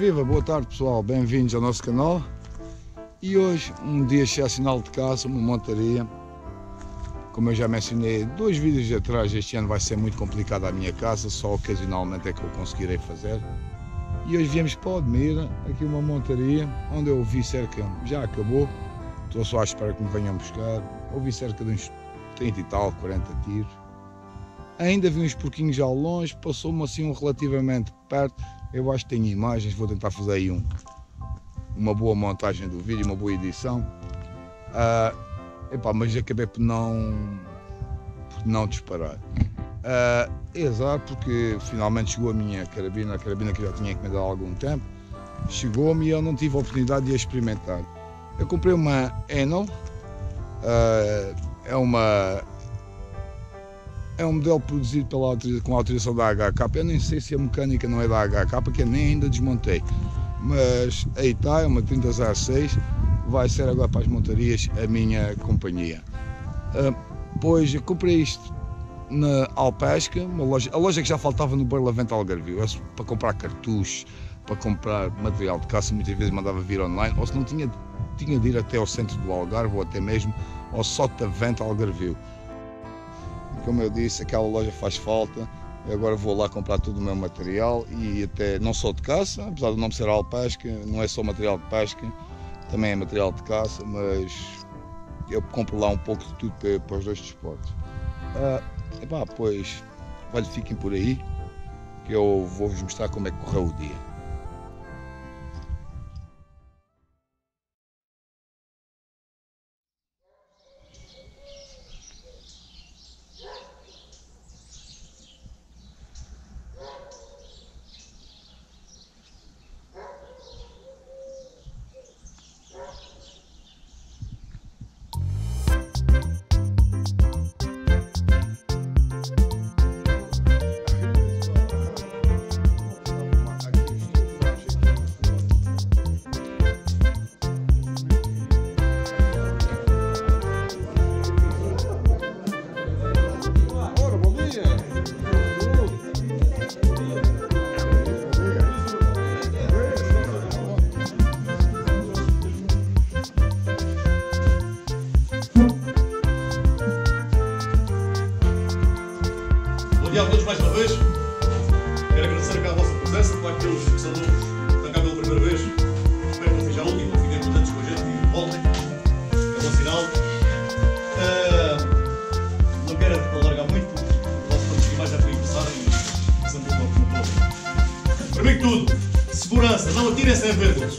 Viva, boa tarde pessoal, bem-vindos ao nosso canal. E hoje um dia excepcional de caça, uma montaria. Como eu já mencionei 2 vídeos atrás, este ano vai ser muito complicado a minha caça, só ocasionalmente é que eu conseguirei fazer. E hoje viemos para Odemira, aqui uma montaria, onde eu vi cerca, já acabou, estou só à espera que me venham buscar, eu vi cerca de uns 30 e tal, 40 tiros. Ainda vi uns porquinhos ao longe, passou-me assim um relativamente perto, eu acho que tenho imagens, vou tentar fazer aí uma boa montagem do vídeo, uma boa edição. Epá, mas acabei por não disparar. Exato, porque finalmente chegou a minha carabina, a carabina que eu já tinha encomendado há algum tempo. Chegou-me e eu não tive a oportunidade de a experimentar. Eu comprei uma Enno, é um modelo produzido com a autorização da HK. Eu nem sei se a mecânica não é da HK, que eu nem ainda desmontei. Mas aí está, é uma 306. Vai ser agora para as montarias a minha companhia. Pois eu comprei isto na Alpesca, a loja que já faltava no Barlavento Algarvio, para comprar cartuchos, para comprar material de caça, muitas vezes mandava vir online, ou se não tinha de ir até ao centro do Algarve, ou até mesmo ao Sotavento Algarvio. Como eu disse, aquela loja faz falta, eu agora vou lá comprar todo o meu material, e até não só de caça, apesar de não ser Alpesca, não é só material de pesca, também é material de caça, mas eu compro lá um pouco de tudo para os 2 desportos. Epá, pois, olha, fiquem por aí, que eu vou-vos mostrar como é que correu o dia. Bom dia a todos mais uma vez, quero agradecer a vossa presença, para aqueles que são novos, estão cá pela primeira vez, espero que não seja a última, fiquem contentes com a gente e voltem, é bom sinal. Não quero alargar muito, porque o nosso mais já foi começar e começamos pelo novo. Primeiro que tudo, segurança, não atirem sem vê-los.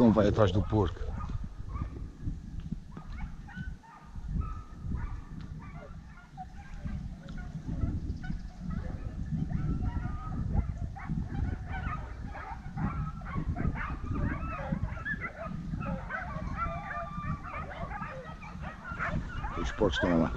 cão vai atrás do porco. Os porcos estão lá.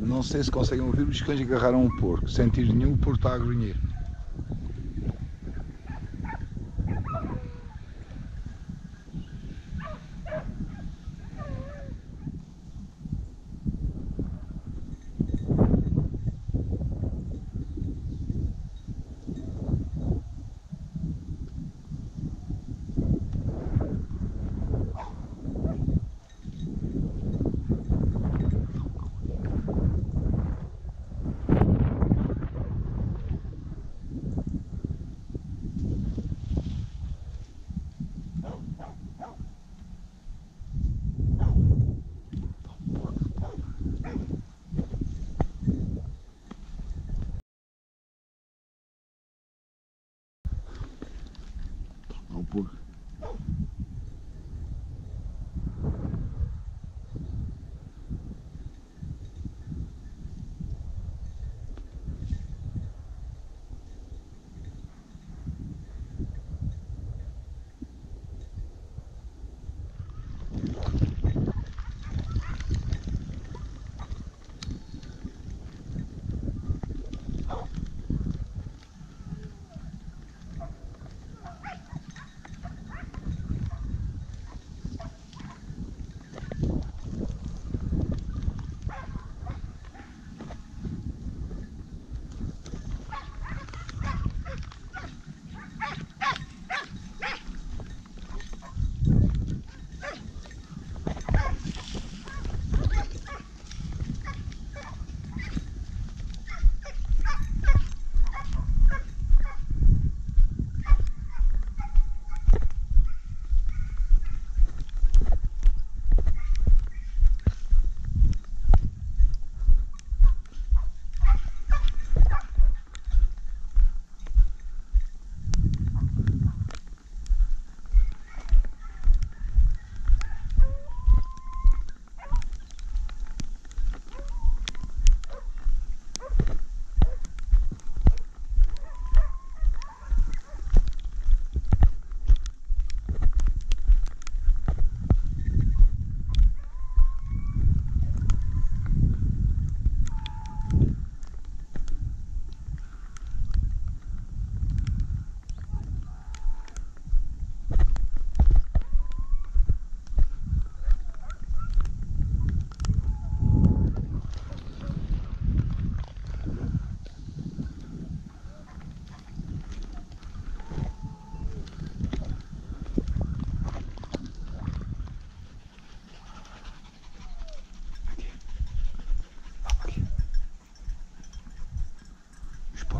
Não sei se conseguem ouvir, os cães agarraram um porco, sem tiro nenhum, o porco está a grunhir.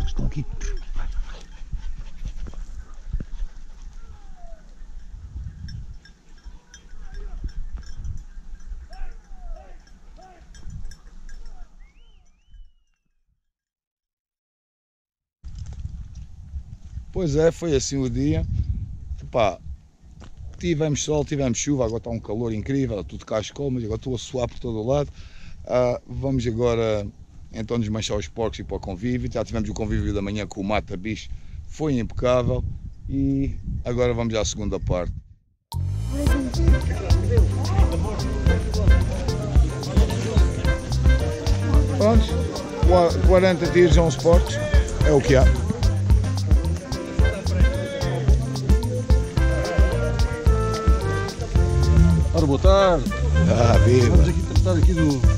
Estão aqui. Pois é, foi assim o dia. Epá, tivemos sol, tivemos chuva, agora está um calor incrível, tudo cascou, mas agora estou a suar por todo o lado. Vamos agora então desmanchar os porcos e para o convívio. Já tivemos o convívio da manhã com o mata-bicho, foi impecável, e agora vamos à segunda parte. Prontos, 40 tiros a 11 porcos, é o que há. Ora, boa tarde. Viva. Vamos aqui tratar aqui do